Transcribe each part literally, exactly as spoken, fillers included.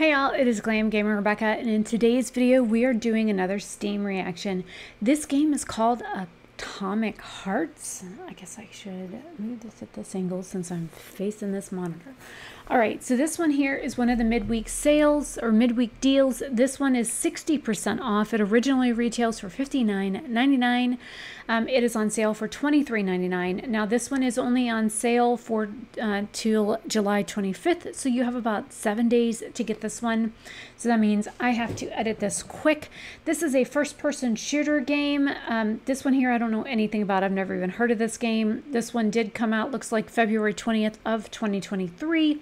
Hey y'all, it is Glam Gamer Rebecca, and in today's video we are doing another Steam reaction. This game is called Atomic Heart. I guess I should move this at this angle since I'm facing this monitor. Alright, so this one here is one of the midweek sales or midweek deals. This one is sixty percent off. It originally retails for fifty-nine ninety-nine. Um, it is on sale for twenty-three ninety-nine. Now this one is only on sale for uh, till July twenty-fifth, so you have about seven days to get this one. So that means I have to edit this quick. This is a first-person shooter game. Um, this one here I don't know anything about. I've never even heard of this game. This one did come out, looks like February twentieth of twenty twenty-three.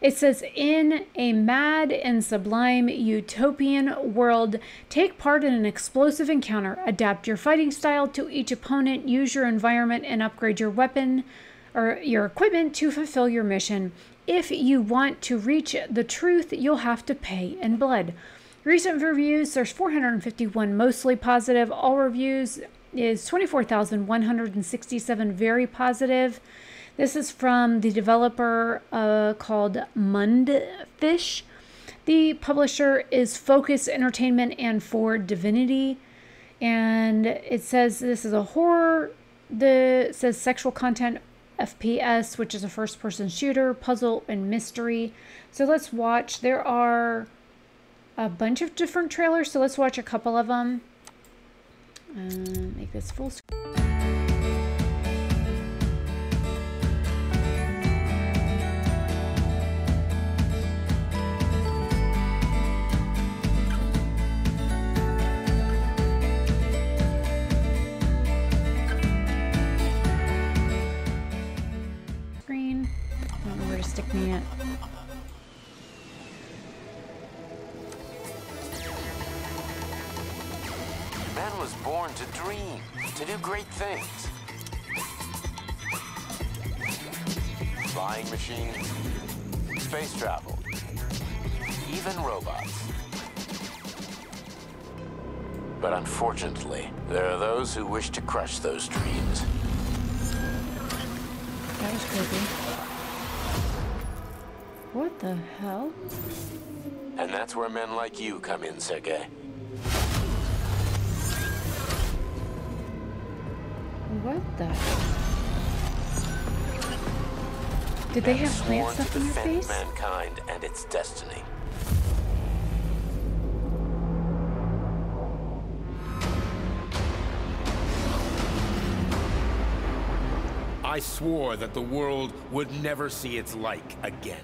It says, in a mad and sublime utopian world, take part in an explosive encounter, adapt your fighting style to each opponent, use your environment, and upgrade your weapon or your equipment to fulfill your mission. If you want to reach the truth, you'll have to pay in blood. Recent reviews, there's four hundred fifty-one mostly positive. All reviews is twenty-four thousand one hundred sixty-seven very positive. This is from the developer uh, called Mundfish. The publisher is Focus Entertainment and For Divinity. And it says this is a horror. The, it says sexual content, F P S, which is a first-person shooter, puzzle, and mystery. So let's watch. There are a bunch of different trailers, so let's watch a couple of them. Um, make this full screen. It. Man was born to dream, to do great things. Flying machines, space travel, even robots. But unfortunately, there are those who wish to crush those dreams. That was creepy. What the hell? And that's where men like you come in, Sergei. What the? Did they have plant stuff in your face? Mankind and its destiny. I swore that the world would never see its like again.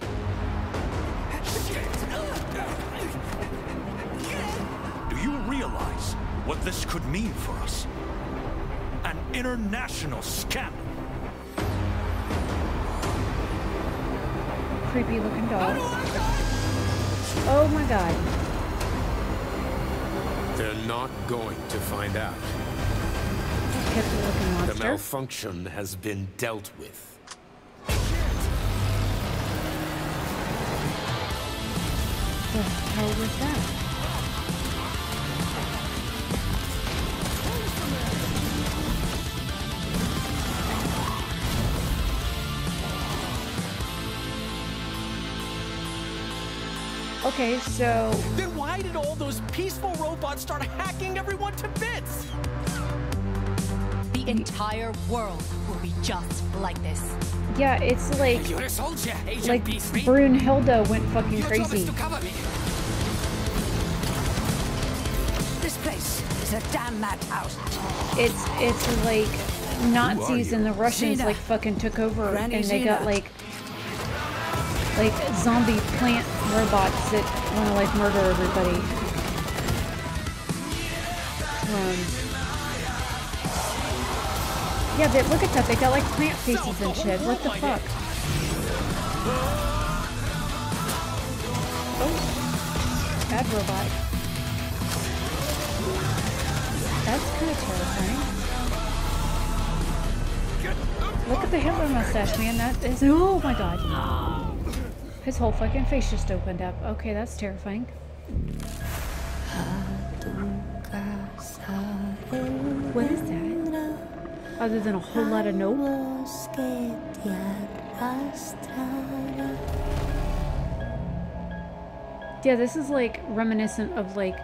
Do you realize what this could mean for us? An international scandal. Creepy looking dog. Oh my god. They're not going to find out. The malfunction has been dealt with. What the hell was that? Okay, so... Then why did all those peaceful robots start hacking everyone to bits? The entire world will be just like this. Yeah, it's like, you're a soldier, Agent like Brunhilde went fucking Your crazy. Job is to cover me. This place is a damn madhouse. It's it's like Nazis and the Russians Zena. like fucking took over Granny and they Zena. got like like zombie plant robots that want to like murder everybody. Um, Yeah, but look at that, they got like plant faces and shit. What the fuck? Oh, bad robot. That's kind of terrifying. Look at the Hitler mustache, man. That is... Oh my god. His whole fucking face just opened up. Okay, that's terrifying. What is that? Other than a whole lot of nope. Yeah, this is like reminiscent of like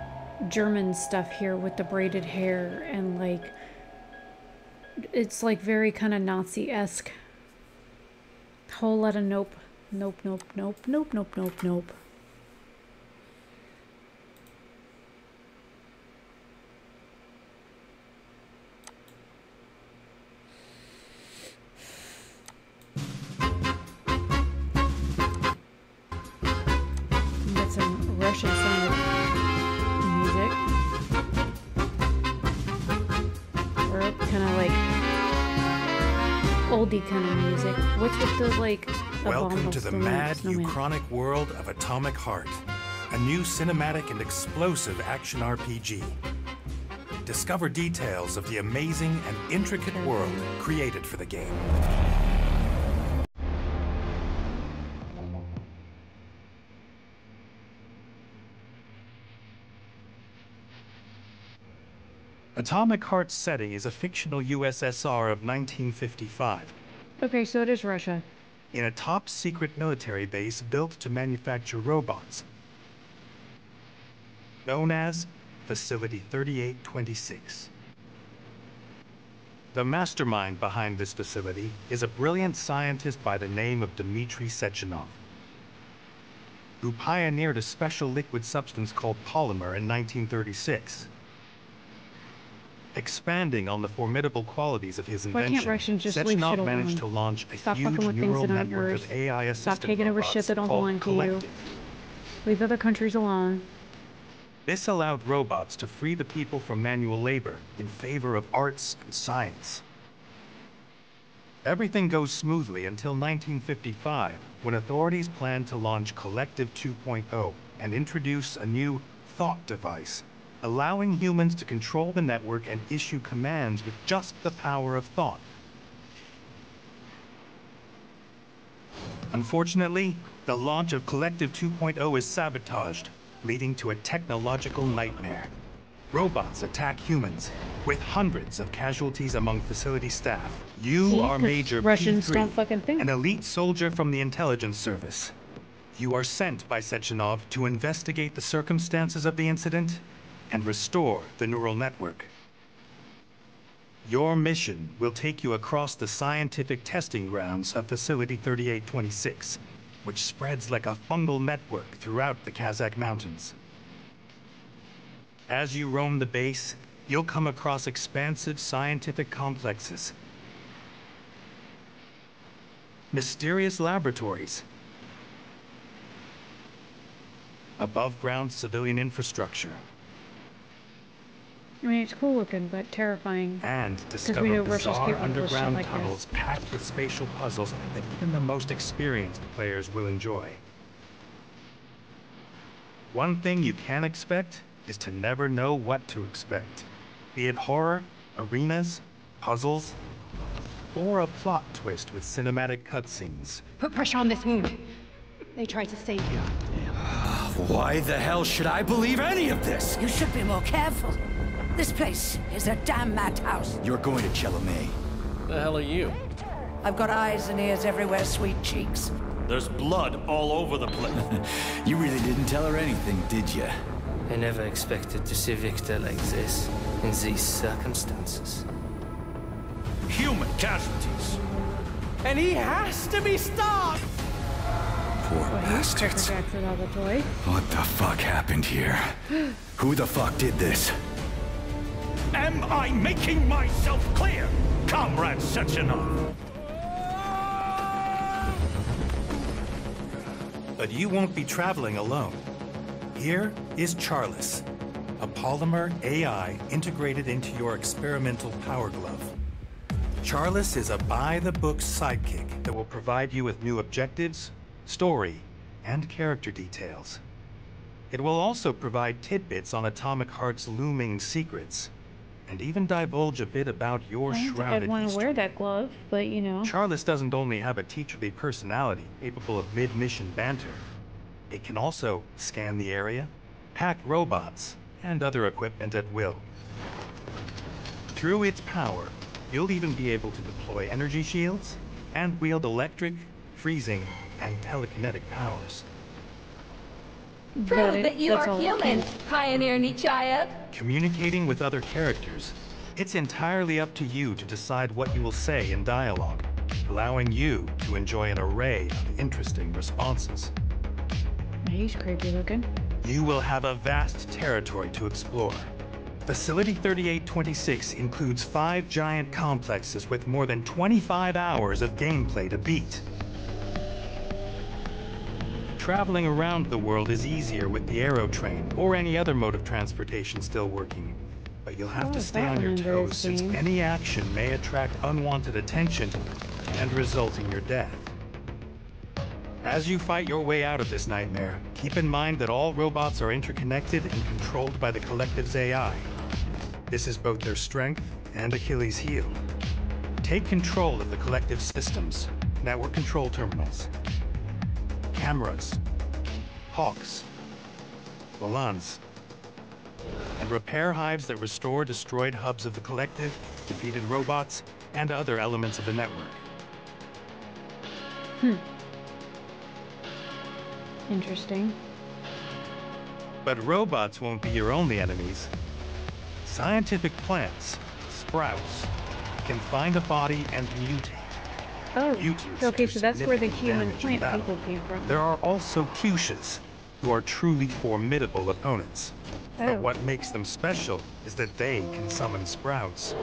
German stuff here with the braided hair and like it's like very kind of Nazi-esque. Whole lot of nope. Nope, nope, nope, nope, nope, nope, nope. Get some Russian sound music. Or kind of like oldie kind of music. What's with those like... Welcome to the mad, uchronic world of Atomic Heart, a new cinematic and explosive action R P G. Discover details of the amazing and intricate world created for the game. Atomic Heart's setting is a fictional U S S R of nineteen fifty-five. Okay, so it is Russia. In a top-secret military base built to manufacture robots, known as Facility thirty-eight twenty-six. The mastermind behind this facility is a brilliant scientist by the name of Dmitry Sechenov, who pioneered a special liquid substance called polymer in nineteen thirty-six. Expanding on the formidable qualities of his invention, Sechenov managed to launch a Stop huge neural network of A I-assisted robots called Collective. Leave other countries alone. This allowed robots to free the people from manual labor in favor of arts and science. Everything goes smoothly until nineteen fifty-five, when authorities planned to launch Collective two point oh and introduce a new thought device, allowing humans to control the network and issue commands with just the power of thought. Unfortunately, the launch of Collective two point oh is sabotaged, leading to a technological nightmare. Robots attack humans, with hundreds of casualties among facility staff. You See, are Major Russians P three, don't fucking think. An elite soldier from the intelligence service. You are sent by Sechenov to investigate the circumstances of the incident and restore the neural network. Your mission will take you across the scientific testing grounds of Facility thirty-eight twenty-six, which spreads like a fungal network throughout the Kazakh mountains. As you roam the base, you'll come across expansive scientific complexes, mysterious laboratories, above-ground civilian infrastructure, I mean, it's cool looking, but terrifying. And discover we know bizarre underground like tunnels this. packed with spatial puzzles that even the most experienced players will enjoy. One thing you can expect is to never know what to expect, be it horror, arenas, puzzles, or a plot twist with cinematic cutscenes. Put pressure on this wound. They tried to save you. Why the hell should I believe any of this? You should be more careful. This place is a damn madhouse. You're going to Chalamet. The hell are you? I've got eyes and ears everywhere, sweet cheeks. There's blood all over the place. You really didn't tell her anything, did you? I never expected to see Victor like this, in these circumstances. Human casualties. And he has to be stopped! Poor bastards. What the fuck happened here? Who the fuck did this? Am I making myself clear, Comrade Sechenov? But you won't be traveling alone. Here is Charles, a polymer A I integrated into your experimental power glove. Charles is a by-the-book sidekick that will provide you with new objectives, story, and character details. It will also provide tidbits on Atomic Heart's looming secrets, and even divulge a bit about your shrouded history. I want to wear that glove, but you know. Charles doesn't only have a teacherly personality capable of mid-mission banter. It can also scan the area, hack robots, and other equipment at will. Through its power, you'll even be able to deploy energy shields and wield electric, freezing, and telekinetic powers. Prove that, that you are human, Pioneer Nichaya. Communicating with other characters, it's entirely up to you to decide what you will say in dialogue, allowing you to enjoy an array of interesting responses. He's creepy looking. You will have a vast territory to explore. Facility thirty-eight twenty-six includes five giant complexes with more than twenty-five hours of gameplay to beat. Traveling around the world is easier with the aerotrain or any other mode of transportation still working, but you'll have oh, to stay on your toes since any action may attract unwanted attention and result in your death. As you fight your way out of this nightmare, keep in mind that all robots are interconnected and controlled by the Collective's A I. This is both their strength and Achilles' heel. Take control of the Collective's systems, network control terminals, cameras, hawks, volans, and repair hives that restore destroyed hubs of the Collective, defeated robots, and other elements of the network. Hmm. Interesting. But robots won't be your only enemies. Scientific plants, sprouts, can find a body and mutate. Oh, Mutants okay, so that's where the human plant people came from. There are also Fuchsias, who are truly formidable opponents. Oh. But what makes them special is that they can summon sprouts.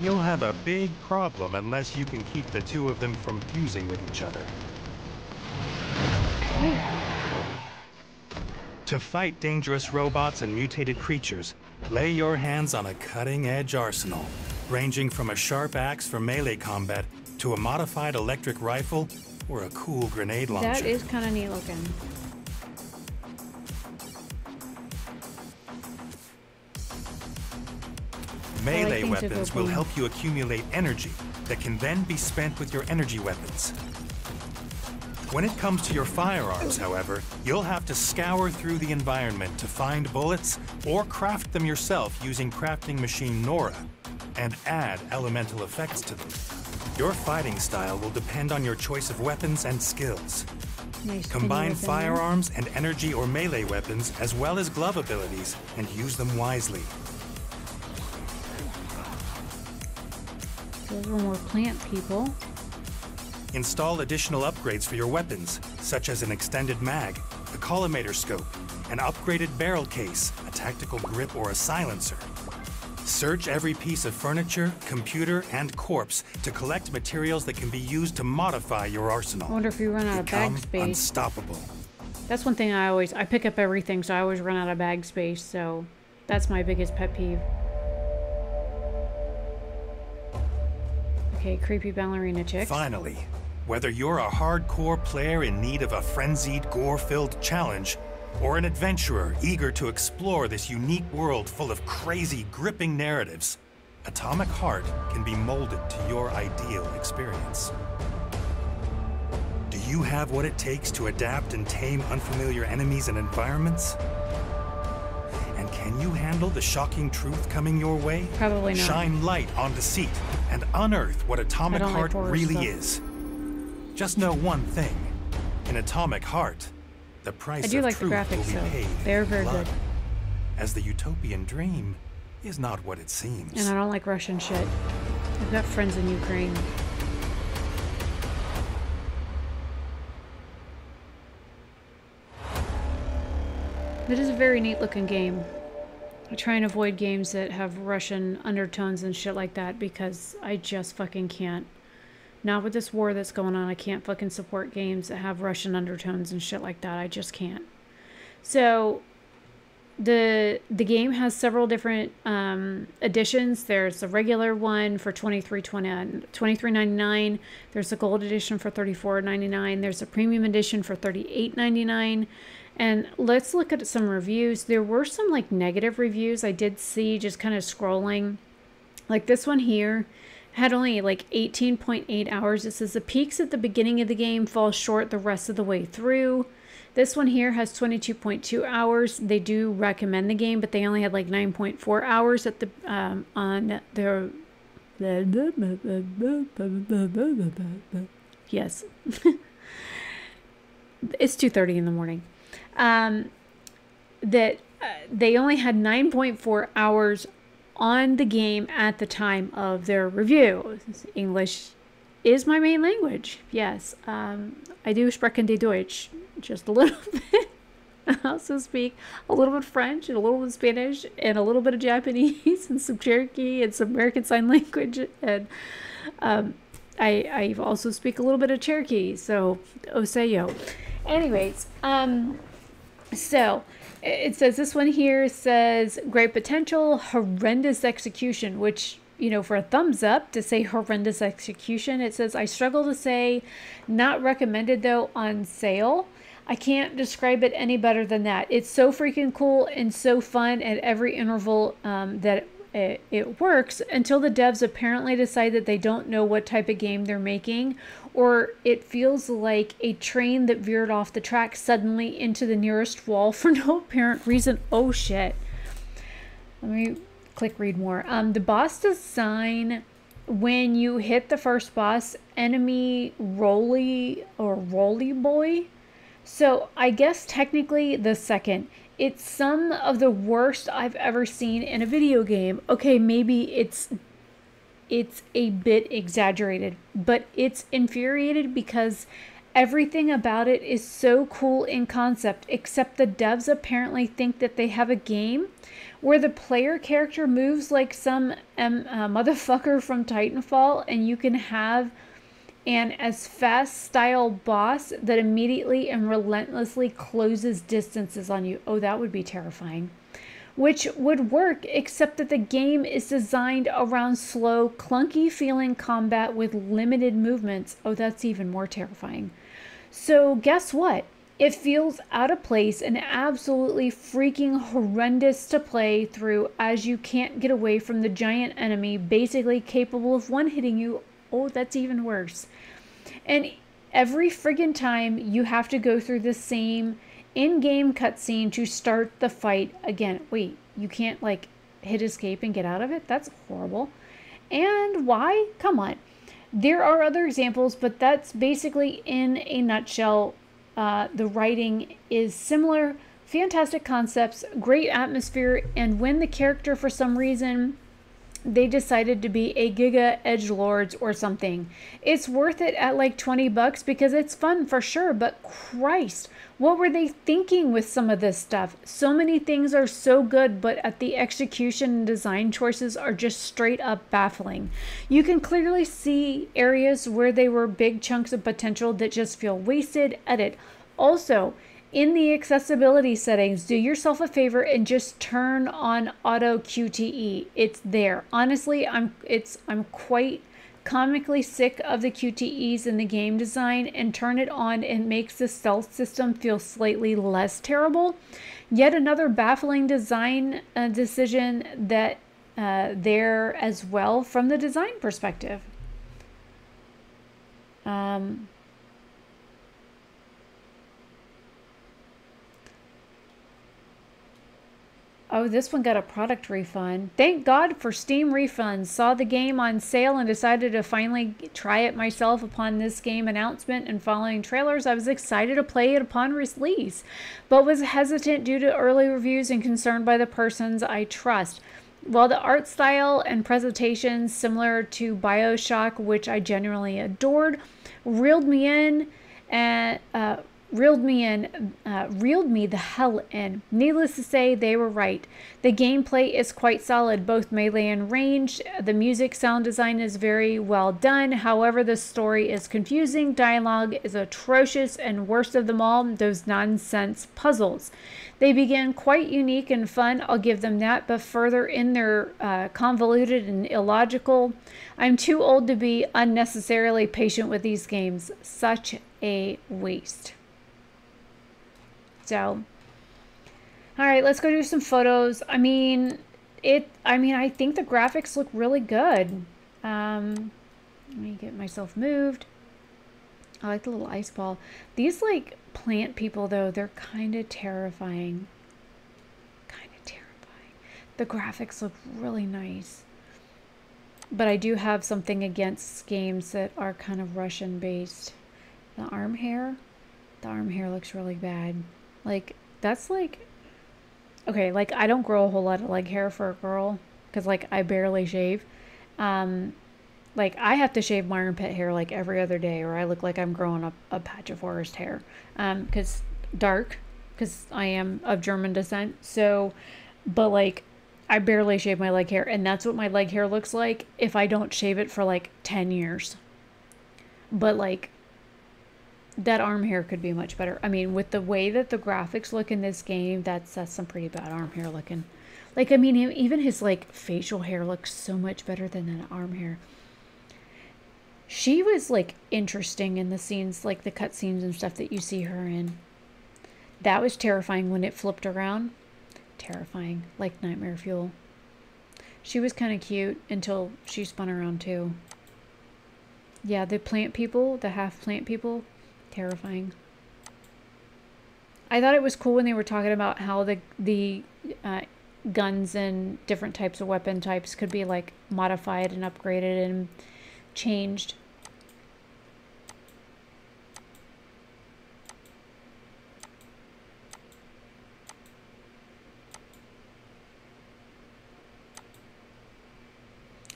You'll have a big problem unless you can keep the two of them from fusing with each other. Okay. To fight dangerous robots and mutated creatures, lay your hands on a cutting-edge arsenal, ranging from a sharp axe for melee combat to a modified electric rifle or a cool grenade launcher. That is kind of neat looking. Melee like weapons will help you accumulate energy that can then be spent with your energy weapons. When it comes to your firearms, however, you'll have to scour through the environment to find bullets or craft them yourself using crafting machine Nora and add elemental effects to them. Your fighting style will depend on your choice of weapons and skills. Nice. Combine firearms and energy or melee weapons as well as glove abilities and use them wisely. Those were more plant people. Install additional upgrades for your weapons, such as an extended mag, a collimator scope, an upgraded barrel case, a tactical grip, or a silencer. Search every piece of furniture, computer, and corpse to collect materials that can be used to modify your arsenal. I wonder if you run out Become of bag space. Unstoppable. That's one thing I always, I pick up everything, so I always run out of bag space, so that's my biggest pet peeve. Okay, creepy ballerina chick. Finally, whether you're a hardcore player in need of a frenzied, gore-filled challenge, or an adventurer eager to explore this unique world full of crazy, gripping narratives, Atomic Heart can be molded to your ideal experience. Do you have what it takes to adapt and tame unfamiliar enemies and environments? And can you handle the shocking truth coming your way? Probably not. Shine light on deceit and unearth what Atomic Heart really is. Just know one thing. In Atomic Heart, the price of truth will be paid in blood. I do like the graphics, though. They're very good. As the utopian dream is not what it seems. And I don't like Russian shit. I've got friends in Ukraine. It is a very neat looking game. I try and avoid games that have Russian undertones and shit like that because I just fucking can't. Not with this war that's going on, I can't fucking support games that have Russian undertones and shit like that. I just can't. So, the the game has several different um, editions. There's the regular one for twenty-three ninety-nine. There's the gold edition for thirty-four ninety-nine. There's the premium edition for thirty-eight ninety-nine. And let's look at some reviews. There were some like negative reviews I did see just kind of scrolling. Like this one here had only like eighteen point eight hours. It says the peaks at the beginning of the game fall short the rest of the way through. This one here has twenty-two point two hours. They do recommend the game, but they only had like nine point four hours at the um, on their yes. It's two thirty in the morning. Um, that uh, they only had nine point four hours on the game at the time of their review. English is my main language. Yes, um, I do sprechen die Deutsch just a little bit. I also speak a little bit French and a little bit Spanish and a little bit of Japanese and some Cherokee and some American Sign Language. And um, I, I also speak a little bit of Cherokee, so Oseyo. Anyways, um, so it says, this one here says, great potential, horrendous execution, which, you know, for a thumbs up to say horrendous execution, it says, I struggle to say, not recommended though, on sale. I can't describe it any better than that. It's so freaking cool and so fun at every interval um, that it, it works, until the devs apparently decide that they don't know what type of game they're making, or it feels like a train that veered off the track suddenly into the nearest wall for no apparent reason. Oh shit. Let me click read more. Um, the boss design, when you hit the first boss, enemy Rolly or Rolly Boy. So I guess technically the second, it's some of the worst I've ever seen in a video game. Okay, maybe it's it's a bit exaggerated, but it's infuriated because everything about it is so cool in concept, except the devs apparently think that they have a game where the player character moves like some um, uh, motherfucker from Titanfall, and you can have and as fast style boss that immediately and relentlessly closes distances on you. Oh, that would be terrifying. Which would work, except that the game is designed around slow, clunky feeling combat with limited movements. Oh, that's even more terrifying. So guess what? It feels out of place and absolutely freaking horrendous to play through, as you can't get away from the giant enemy basically capable of one-hitting you. Oh, that's even worse. And every friggin' time you have to go through the same in-game cutscene to start the fight again. Wait, you can't like hit escape and get out of it? That's horrible. And why? Come on. There are other examples, but that's basically in a nutshell. Uh, the writing is similar. Fantastic concepts, great atmosphere, and when the character for some reason they decided to be a Giga Edgelords or something, it's worth it at like twenty bucks because it's fun for sure, but Christ, what were they thinking with some of this stuff? So many things are so good, but at the execution and design choices are just straight up baffling. You can clearly see areas where they were big chunks of potential that just feel wasted. Edit. Also, in the accessibility settings, do yourself a favor and just turn on auto Q T E. It's there. Honestly, I'm it's I'm quite comically sick of the Q T Es in the game design, and turn it on, and makes the stealth system feel slightly less terrible. Yet another baffling design uh, decision that uh, there as well from the design perspective. Um. Oh, this one got a product refund. Thank God for Steam refunds. Saw the game on sale and decided to finally try it myself upon this game announcement and following trailers. I was excited to play it upon release, but was hesitant due to early reviews and concerned by the persons I trust. While the art style and presentation, similar to BioShock, which I genuinely adored, reeled me in and... Uh, reeled me in, uh, reeled me the hell in. Needless to say, they were right. The gameplay is quite solid, both melee and ranged. The music sound design is very well done. However, the story is confusing. Dialogue is atrocious, and worst of them all, those nonsense puzzles. They begin quite unique and fun, I'll give them that, but further in their uh, convoluted and illogical. I'm too old to be unnecessarily patient with these games. Such a waste. So, all right, let's go do some photos. I mean, it, I mean, I think the graphics look really good. Um, let me get myself moved. I like the little ice ball. These like plant people though, they're kind of terrifying. Kind of terrifying. The graphics look really nice. But I do have something against games that are kind of Russian based. The arm hair, the arm hair looks really bad. Like, that's like okay, like I don't grow a whole lot of leg hair for a girl because like I barely shave. Um, like I have to shave my armpit hair like every other day or I look like I'm growing a, a patch of forest hair. Um, because dark, because I am of German descent. So, but like I barely shave my leg hair and that's what my leg hair looks like if I don't shave it for like ten years. But like that arm hair could be much better. I mean, with the way that the graphics look in this game, that's that's some pretty bad arm hair looking. Like, I mean, even his like facial hair looks so much better than that arm hair. She was like interesting in the scenes, like the cutscenes and stuff that you see her in. That was terrifying when it flipped around. Terrifying, like nightmare fuel. She was kind of cute until she spun around too. Yeah, the plant people, the half plant people, terrifying. I thought it was cool when they were talking about how the the uh, guns and different types of weapon types could be like modified and upgraded and changed.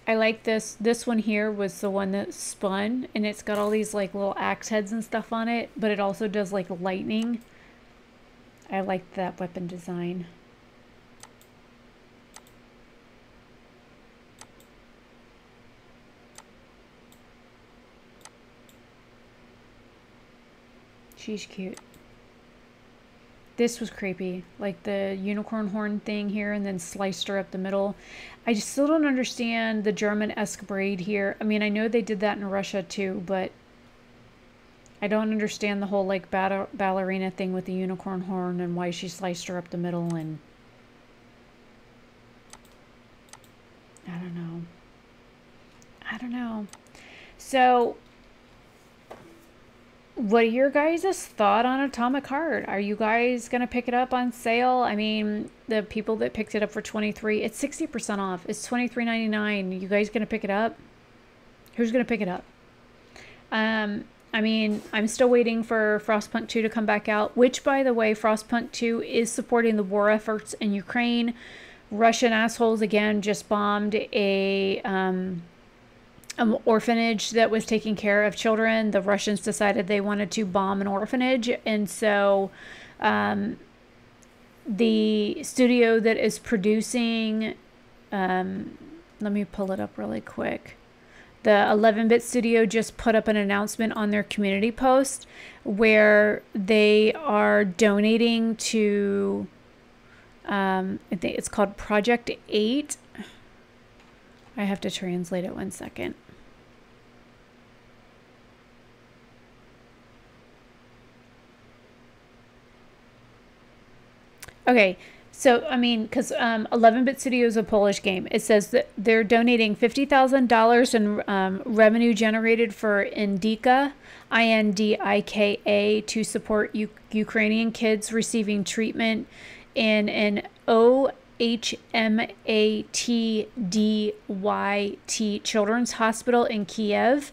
I like this. This one here was the one that spun, and it's got all these like little axe heads and stuff on it, but it also does like lightning. I like that weapon design. She's cute. This was creepy, like the unicorn horn thing here and then sliced her up the middle. I just still don't understand the German-esque braid here. I mean, I know they did that in Russia too, but I don't understand the whole like ball ballerina thing with the unicorn horn and why she sliced her up the middle and I don't know. I don't know. So what are your guys' thought on Atomic Heart? Are you guys going to pick it up on sale? I mean, the people that picked it up for twenty-three dollars, it's sixty percent off. It's twenty-three ninety-nine. You guys going to pick it up? Who's going to pick it up? Um, I mean, I'm still waiting for Frostpunk two to come back out, which, by the way, Frostpunk two is supporting the war efforts in Ukraine. Russian assholes, again, just bombed a... Um, An orphanage that was taking care of children. The Russians decided they wanted to bomb an orphanage, and so um, the studio that is producing, um, let me pull it up really quick. The eleven-bit studio just put up an announcement on their community post where they are donating to, um, I think it's called Project eight. I have to translate it one second. Okay, so, I mean, because eleven-Bit um, Studio is a Polish game. It says that they're donating fifty thousand dollars in um, revenue generated for Indika, I N D I K A, to support U Ukrainian kids receiving treatment in an O H M A T D Y T Children's Hospital in Kiev,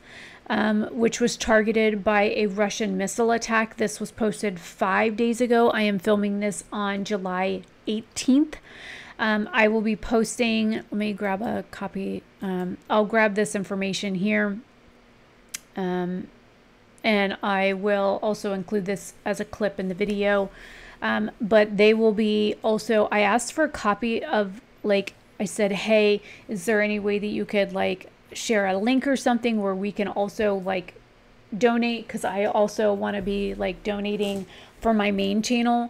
um, which was targeted by a Russian missile attack. This was posted five days ago. I am filming this on July eighteenth. Um, I will be posting, let me grab a copy. Um, I'll grab this information here. Um, and I will also include this as a clip in the video. Um, but they will be also, I asked for a copy of, like, I said, hey, is there any way that you could, like, share a link or something where we can also, like, donate? Because I also want to be, like, donating for my main channel.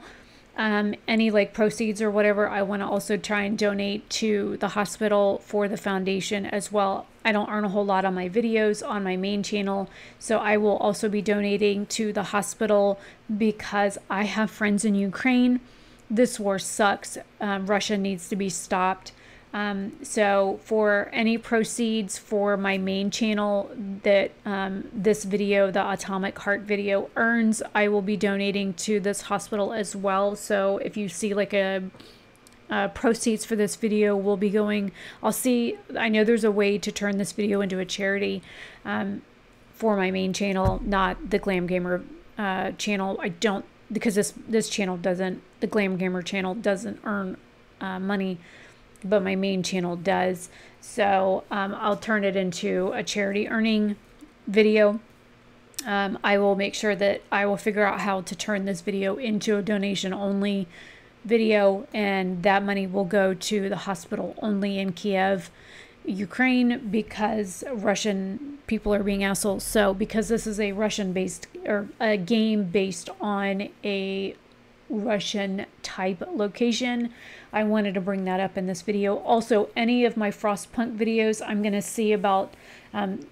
Um, any, like, proceeds or whatever, I want to also try and donate to the hospital for the foundation as well. I don't earn a whole lot on my videos on my main channel, so I will also be donating to the hospital because I have friends in Ukraine. This war sucks. Um, Russia needs to be stopped. Um, so for any proceeds for my main channel that um, this video, the Atomic Heart video, earns, I will be donating to this hospital as well. So if you see like a Uh, proceeds for this video will be going, I'll see, I know there's a way to turn this video into a charity um, for my main channel, not the Glam Gamer uh, channel. I don't because this this channel doesn't, the Glam Gamer channel doesn't earn uh, money, but my main channel does. So um, I'll turn it into a charity earning video. Um, I will make sure that I will figure out how to turn this video into a donation only video, and that money will go to the hospital only in Kiev, Ukraine, because Russian people are being assholes. So because this is a Russian based, or a game based on a Russian type location, I wanted to bring that up in this video. Also, any of my Frostpunk videos, I'm going to see about um,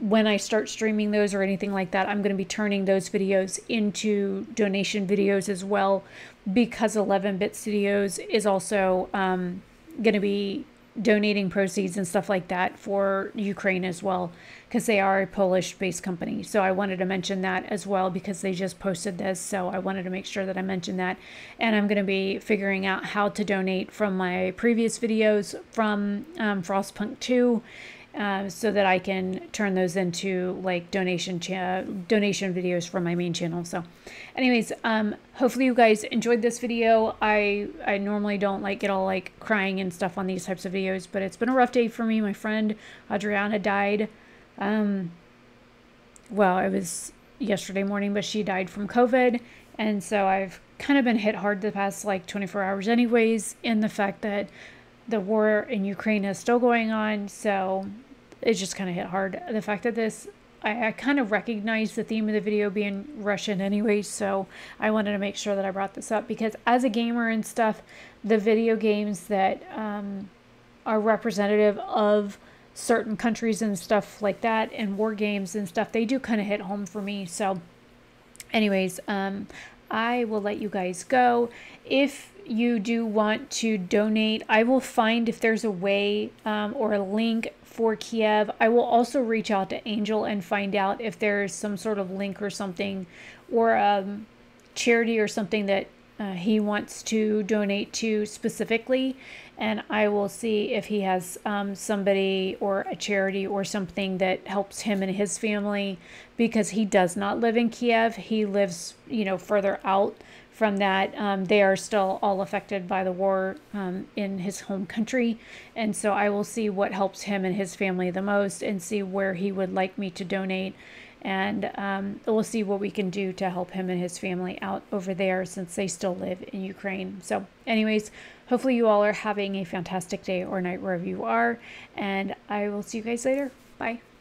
when I start streaming those or anything like that, I'm going to be turning those videos into donation videos as well, because eleven bit Studios is also um, going to be donating proceeds and stuff like that for Ukraine as well, because they are a Polish-based company. So I wanted to mention that as well, because they just posted this, so I wanted to make sure that I mentioned that. And I'm going to be figuring out how to donate from my previous videos from um, Frostpunk two, uh, so that I can turn those into like donation cha donation videos from my main channel. So anyways, um, hopefully you guys enjoyed this video. I, I normally don't like get all like crying and stuff on these types of videos, but it's been a rough day for me. My friend Adriana died. Um, well, it was yesterday morning, but she died from COVID. And so I've kind of been hit hard the past like twenty-four hours anyways, in the fact that the war in Ukraine is still going on. So it just kind of hit hard. The fact that this, I, I kind of recognize the theme of the video being Russian anyways. So I wanted to make sure that I brought this up, because as a gamer and stuff, the video games that um, are representative of certain countries and stuff like that, and war games and stuff, they do kind of hit home for me. So anyways, um, I will let you guys go. If you do want to donate, I will find if there's a way um, or a link for Kiev. I will also reach out to Angel and find out if there's some sort of link or something, or um, charity or something that Uh, he wants to donate to specifically, and I will see if he has um, somebody or a charity or something that helps him and his family, because he does not live in Kiev. He lives, you know, further out from that. Um, they are still all affected by the war um, in his home country, and so I will see what helps him and his family the most, and see where he would like me to donate. And um, we'll see what we can do to help him and his family out over there, since they still live in Ukraine. So anyways, hopefully you all are having a fantastic day or night wherever you are, and I will see you guys later. Bye.